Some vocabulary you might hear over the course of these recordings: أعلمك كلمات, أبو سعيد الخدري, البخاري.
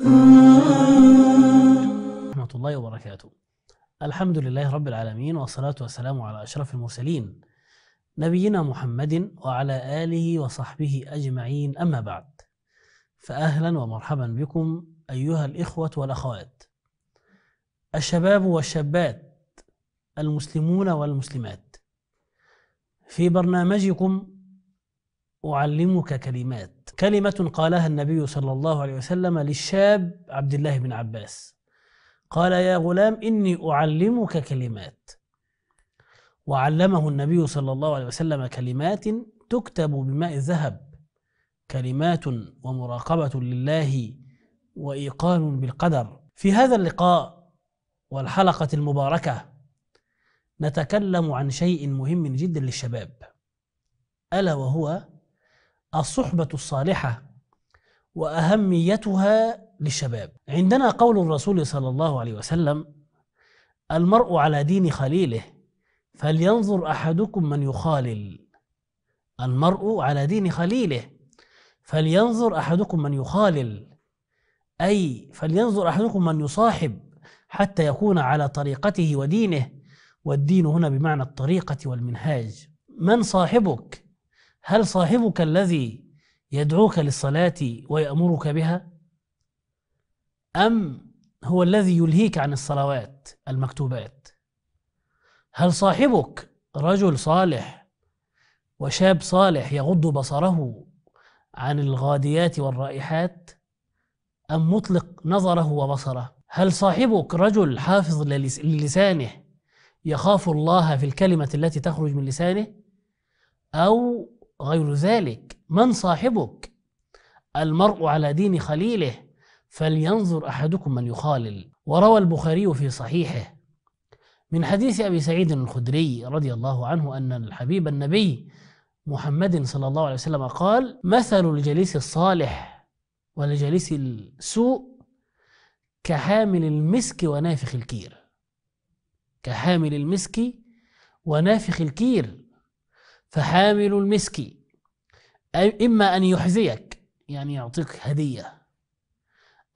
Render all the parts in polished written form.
ورحمة الله وبركاته. الحمد لله رب العالمين، والصلاة والسلام على أشرف المرسلين نبينا محمد وعلى آله وصحبه أجمعين، أما بعد، فأهلا ومرحبا بكم أيها الإخوة والأخوات، الشباب والشابات، المسلمون والمسلمات، في برنامجكم أعلمك كلمات. كلمة قالها النبي صلى الله عليه وسلم للشاب عبد الله بن عباس، قال: يا غلام إني أعلمك كلمات. وعلمه النبي صلى الله عليه وسلم كلمات تكتب بماء الذهب، كلمات ومراقبة لله وإيقان بالقدر. في هذا اللقاء والحلقة المباركة نتكلم عن شيء مهم جدا للشباب، ألا وهو الصحبة الصالحة وأهميتها للشباب. عندنا قول الرسول صلى الله عليه وسلم: المرء على دين خليله فلينظر أحدكم من يخالل. المرء على دين خليله فلينظر أحدكم من يخالل، أي فلينظر أحدكم من يصاحب حتى يكون على طريقته ودينه، والدين هنا بمعنى الطريقة والمنهاج. من صاحبك؟ هل صاحبك الذي يدعوك للصلاة ويأمرك بها؟ أم هو الذي يلهيك عن الصلوات المكتوبات؟ هل صاحبك رجل صالح وشاب صالح يغض بصره عن الغاديات والرائحات، أم مطلق نظره وبصره؟ هل صاحبك رجل حافظ للسانه يخاف الله في الكلمة التي تخرج من لسانه، أو غير ذلك؟ من صاحبك؟ المرء على دين خليله فلينظر أحدكم من يخالل. وروى البخاري في صحيحه من حديث أبي سعيد الخدري رضي الله عنه أن الحبيب النبي محمد صلى الله عليه وسلم قال: مثل الجليس الصالح والجليس السوء كحامل المسك ونافخ الكير، كحامل المسك ونافخ الكير. فحامل المسك إما أن يحذيك، يعني يعطيك هدية،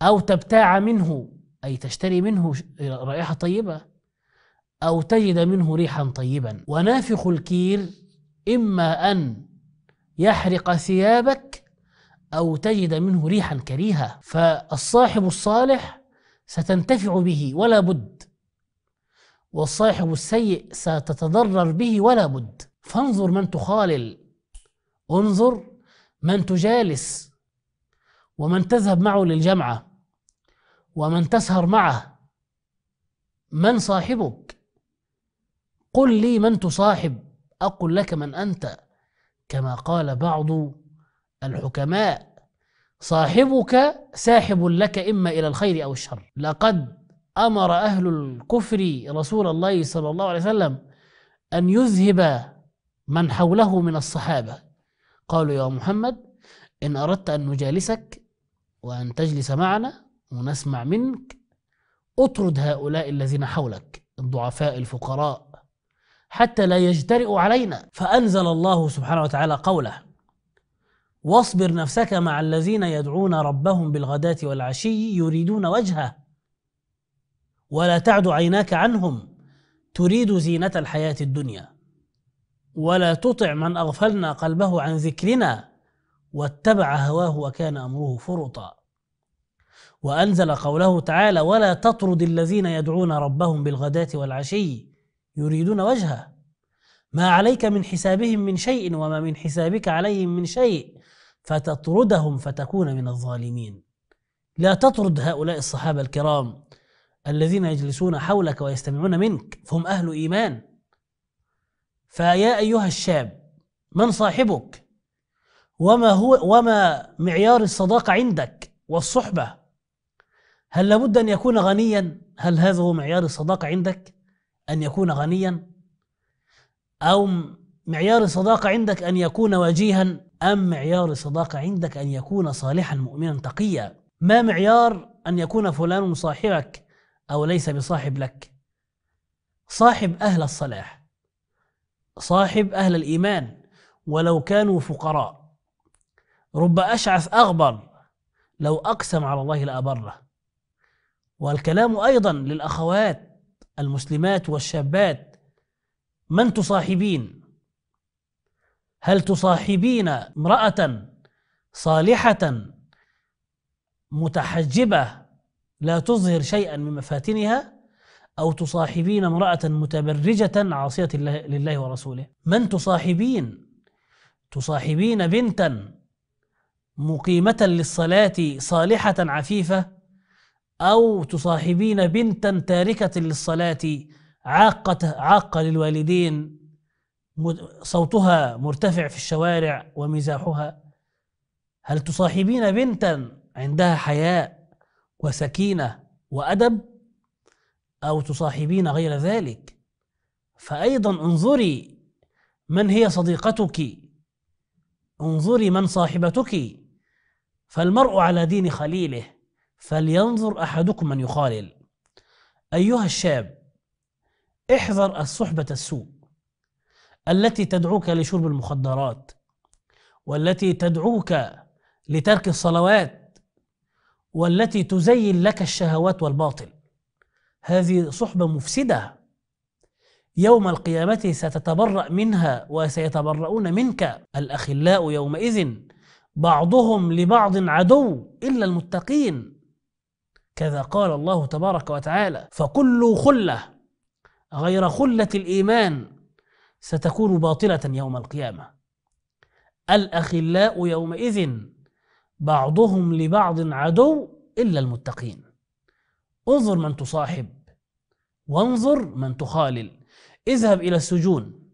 أو تبتاع منه، أي تشتري منه رائحة طيبة أو تجد منه ريحا طيبا. ونافخ الكير إما أن يحرق ثيابك أو تجد منه ريحا كريهة. فالصاحب الصالح ستنتفع به ولا بد، والصاحب السيء ستتضرر به ولا بد. فانظر من تخالل، انظر من تجالس، ومن تذهب معه للجمعة، ومن تسهر معه. من صاحبك؟ قل لي من تصاحب، أقول لك من أنت. كما قال بعض الحكماء: صاحبك ساحب لك إما إلى الخير أو الشر. لقد أمر أهل الكفر رسول الله صلى الله عليه وسلم أن يذهب من حوله من الصحابة، قالوا: يا محمد، إن أردت أن نجالسك وأن تجلس معنا ونسمع منك، أطرد هؤلاء الذين حولك، الضعفاء الفقراء، حتى لا يجترئوا علينا. فأنزل الله سبحانه وتعالى قوله: واصبر نفسك مع الذين يدعون ربهم بالغداة والعشي يريدون وجهه ولا تعد عيناك عنهم تريد زينة الحياة الدنيا، ولا تطع من أغفلنا قلبه عن ذكرنا واتبع هواه وكان أمره فرطا. وأنزل قوله تعالى: ولا تطرد الذين يدعون ربهم بالغداة والعشي يريدون وجهه ما عليك من حسابهم من شيء وما من حسابك عليهم من شيء فتطردهم فتكون من الظالمين. لا تطرد هؤلاء الصحابة الكرام الذين يجلسون حولك ويستمعون منك، فهم أهل إيمان. فيا أيها الشاب، من صاحبك؟ وما معيار الصداقة عندك والصحبة؟ هل لابد أن يكون غنيا؟ هل هذا هو معيار الصداقة عندك، أن يكون غنيا؟ أو معيار الصداقة عندك أن يكون وجيها؟ أم معيار الصداقة عندك أن يكون صالحا مؤمنا تقيا؟ ما معيار أن يكون فلان صاحبك أو ليس بصاحب لك؟ صاحب أهل الصلاح، صاحب أهل الإيمان ولو كانوا فقراء. رب أشعث أغبر لو أقسم على الله لأبره. والكلام أيضا للأخوات المسلمات والشابات، من تصاحبين؟ هل تصاحبين امرأة صالحة متحجبة لا تظهر شيئا من مفاتنها، أو تصاحبين امرأة متبرجة عاصية لله ورسوله؟ من تصاحبين؟ تصاحبين بنتا مقيمة للصلاة صالحة عفيفة، أو تصاحبين بنتا تاركة للصلاة عاقة للوالدين، صوتها مرتفع في الشوارع ومزاحها؟ هل تصاحبين بنتا عندها حياء وسكينة وأدب، أو تصاحبين غير ذلك؟ فأيضا انظري من هي صديقتك، انظري من صاحبتك. فالمرء على دين خليله، فلينظر أحدكم من يخالل. أيها الشاب، احذر الصحبة السوء التي تدعوك لشرب المخدرات، والتي تدعوك لترك الصلوات، والتي تزين لك الشهوات والباطل. هذه صحبة مفسدة، يوم القيامة ستتبرأ منها وسيتبرؤون منك. الأخلاء يومئذ بعضهم لبعض عدو إلا المتقين، كذا قال الله تبارك وتعالى. فكل خلة غير خلة الإيمان ستكون باطلة يوم القيامة. الأخلاء يومئذ بعضهم لبعض عدو إلا المتقين. انظر من تصاحب وانظر من تخالل. اذهب إلى السجون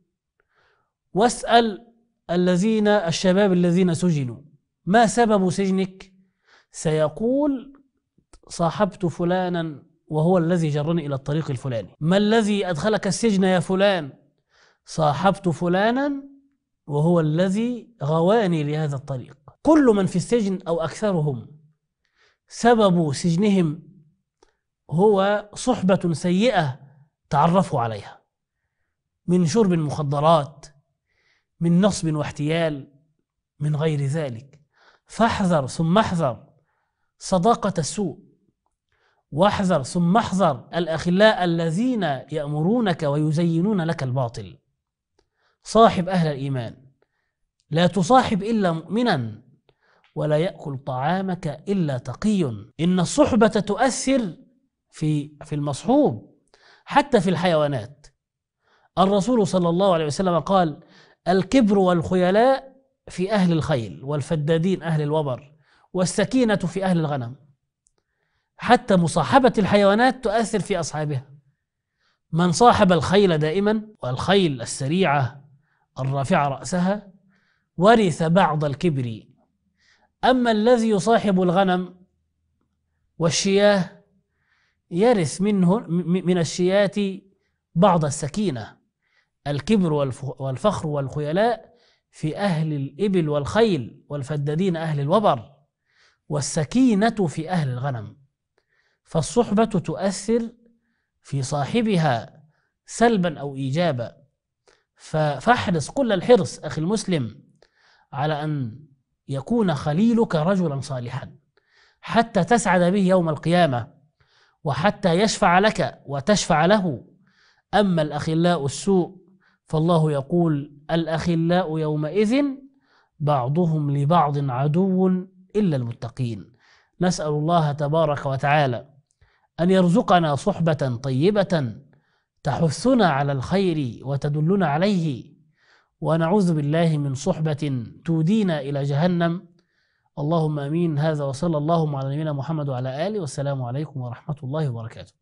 واسأل الشباب الذين سجنوا ما سبب سجنك، سيقول صاحبت فلانا وهو الذي جرني إلى الطريق الفلاني. ما الذي أدخلك السجن يا فلان؟ صاحبت فلانا وهو الذي غواني لهذا الطريق. كل من في السجن أو أكثرهم سبب سجنهم هو صحبة سيئة تعرفوا عليها، من شرب المخدرات، من نصب واحتيال، من غير ذلك. فاحذر ثم احذر صداقة السوء، واحذر ثم احذر الأخلاء الذين يأمرونك ويزينون لك الباطل. صاحب أهل الإيمان، لا تصاحب إلا مؤمنا، ولا يأكل طعامك إلا تقي. إن الصحبة تؤثر في المصحوب حتى في الحيوانات. الرسول صلى الله عليه وسلم قال: الكبر والخيلاء في أهل الخيل، والفدادين أهل الوبر، والسكينة في أهل الغنم. حتى مصاحبة الحيوانات تؤثر في أصحابها. من صاحب الخيل دائما، والخيل السريعة الرافعة رأسها، ورث بعض الكبر. أما الذي يصاحب الغنم والشياه يرث من الشياة بعض السكينة. الكبر والفخر والخيلاء في أهل الإبل والخيل، والفدادين أهل الوبر، والسكينة في أهل الغنم. فالصحبة تؤثر في صاحبها سلبا أو إيجابا. فاحرص كل الحرص أخي المسلم على أن يكون خليلك رجلا صالحا، حتى تسعد به يوم القيامة، وحتى يشفع لك وتشفع له. أما الأخلاء السوء فالله يقول: الأخلاء يومئذ بعضهم لبعض عدو إلا المتقين. نسأل الله تبارك وتعالى أن يرزقنا صحبة طيبة تحثنا على الخير وتدلنا عليه، ونعوذ بالله من صحبة تودينا إلى جهنم. اللهم آمين. هذا وصلى الله على نبينا محمد وعلى آله، والسلام عليكم ورحمة الله وبركاته.